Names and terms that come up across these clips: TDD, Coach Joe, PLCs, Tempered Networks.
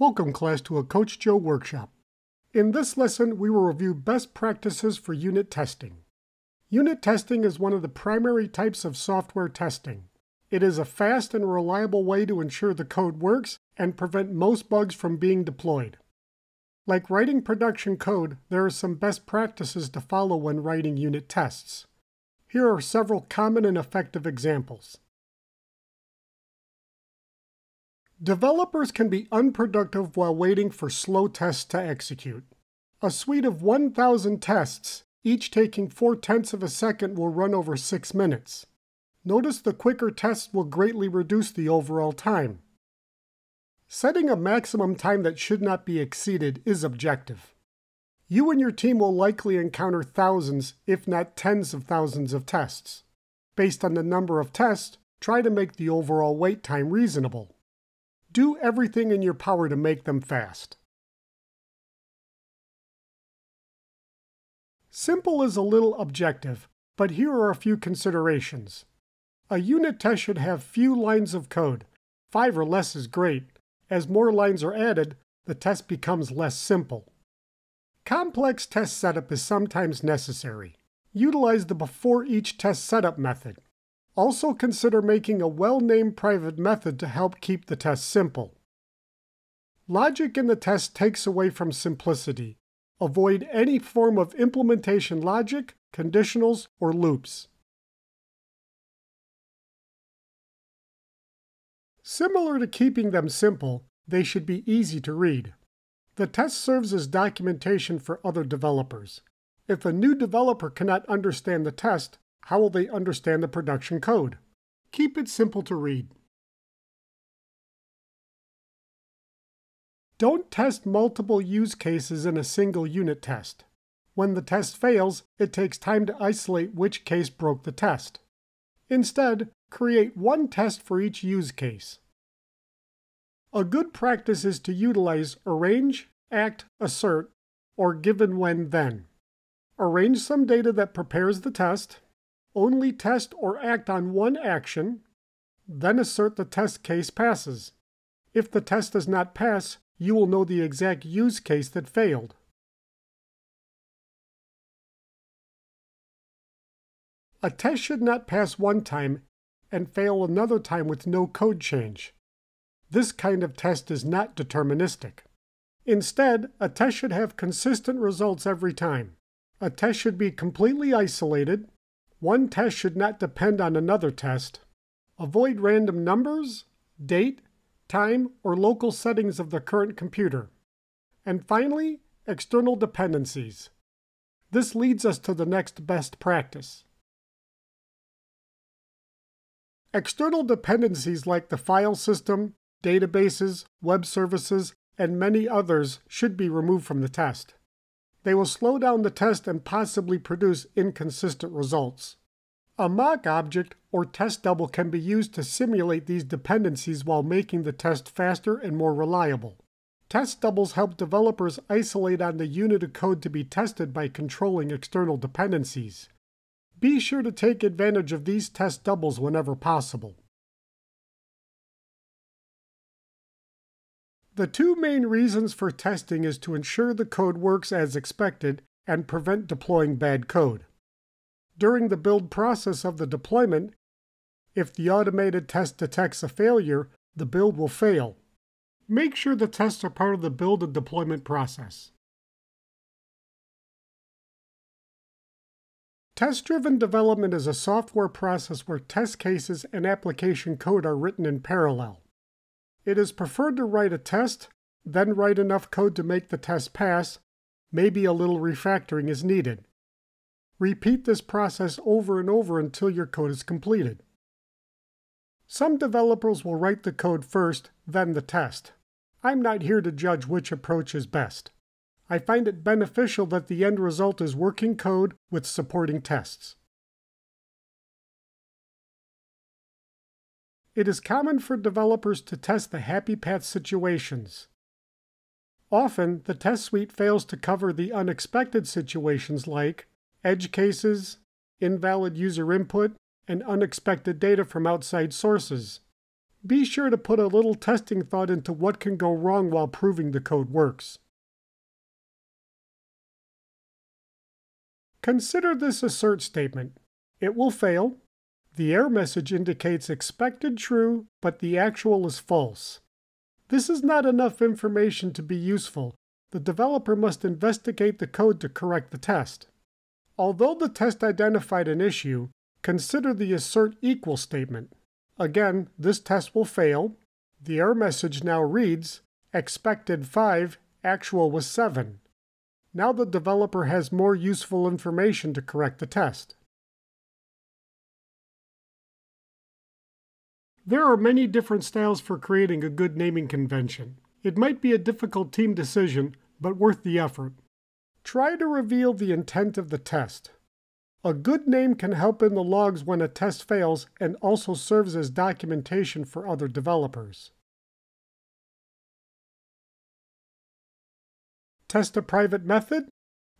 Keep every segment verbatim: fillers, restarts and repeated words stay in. Welcome class to a Coach Joe workshop. In this lesson, we will review best practices for unit testing. Unit testing is one of the primary types of software testing. It is a fast and reliable way to ensure the code works and prevent most bugs from being deployed. Like writing production code, there are some best practices to follow when writing unit tests. Here are several common and effective examples. Developers can be unproductive while waiting for slow tests to execute. A suite of one thousand tests, each taking four-tenths of a second, will run over six minutes. Notice the quicker tests will greatly reduce the overall time. Setting a maximum time that should not be exceeded is objective. You and your team will likely encounter thousands, if not tens of thousands of tests. Based on the number of tests, try to make the overall wait time reasonable. Do everything in your power to make them fast. Simple is a little objective, but here are a few considerations. A unit test should have few lines of code. Five or less is great. As more lines are added, the test becomes less simple. Complex test setup is sometimes necessary. Utilize the before each test setup method. Also consider making a well-named private method to help keep the test simple. Logic in the test takes away from simplicity. Avoid any form of implementation logic, conditionals, or loops. Similar to keeping them simple, they should be easy to read. The test serves as documentation for other developers. If a new developer cannot understand the test, how will they understand the production code? Keep it simple to read. Don't test multiple use cases in a single unit test. When the test fails, it takes time to isolate which case broke the test. Instead, create one test for each use case. A good practice is to utilize arrange, act, assert, or given when then. Arrange some data that prepares the test. Only test or act on one action, then assert the test case passes. If the test does not pass, you will know the exact use case that failed. A test should not pass one time and fail another time with no code change. This kind of test is not deterministic. Instead, a test should have consistent results every time. A test should be completely isolated. One test should not depend on another test. Avoid random numbers, date, time, or local settings of the current computer. And finally, external dependencies. This leads us to the next best practice. External dependencies like the file system, databases, web services, and many others should be removed from the test. They will slow down the test and possibly produce inconsistent results. A mock object or test double can be used to simulate these dependencies while making the test faster and more reliable. Test doubles help developers isolate on the unit of code to be tested by controlling external dependencies. Be sure to take advantage of these test doubles whenever possible. The two main reasons for testing is to ensure the code works as expected and prevent deploying bad code. During the build process of the deployment, if the automated test detects a failure, the build will fail. Make sure the tests are part of the build and deployment process. Test-driven development is a software process where test cases and application code are written in parallel. It is preferred to write a test, then write enough code to make the test pass. Maybe a little refactoring is needed. Repeat this process over and over until your code is completed. Some developers will write the code first, then the test. I'm not here to judge which approach is best. I find it beneficial that the end result is working code with supporting tests. It is common for developers to test the happy path situations. Often, the test suite fails to cover the unexpected situations like edge cases, invalid user input, and unexpected data from outside sources. Be sure to put a little testing thought into what can go wrong while proving the code works. Consider this assert statement. It will fail. The error message indicates expected true, but the actual is false. This is not enough information to be useful. The developer must investigate the code to correct the test. Although the test identified an issue, consider the assert equal statement. Again, this test will fail. The error message now reads, expected five, actual was seven. Now the developer has more useful information to correct the test. There are many different styles for creating a good naming convention. It might be a difficult team decision, but worth the effort. Try to reveal the intent of the test. A good name can help in the logs when a test fails and also serves as documentation for other developers. Test a private method?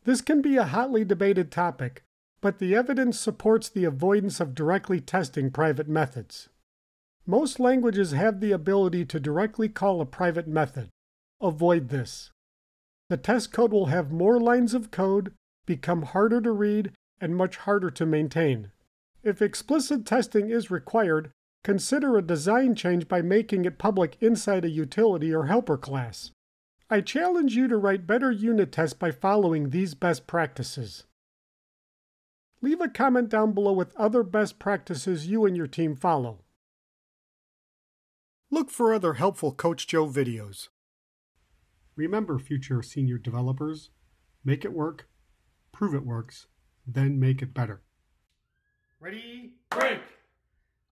This can be a hotly debated topic, but the evidence supports the avoidance of directly testing private methods. Most languages have the ability to directly call a private method. Avoid this. The test code will have more lines of code, become harder to read, and much harder to maintain. If explicit testing is required, consider a design change by making it public inside a utility or helper class. I challenge you to write better unit tests by following these best practices. Leave a comment down below with other best practices you and your team follow. Look for other helpful Coach Joe videos. Remember, future senior developers, make it work, prove it works, then make it better. Ready? Break!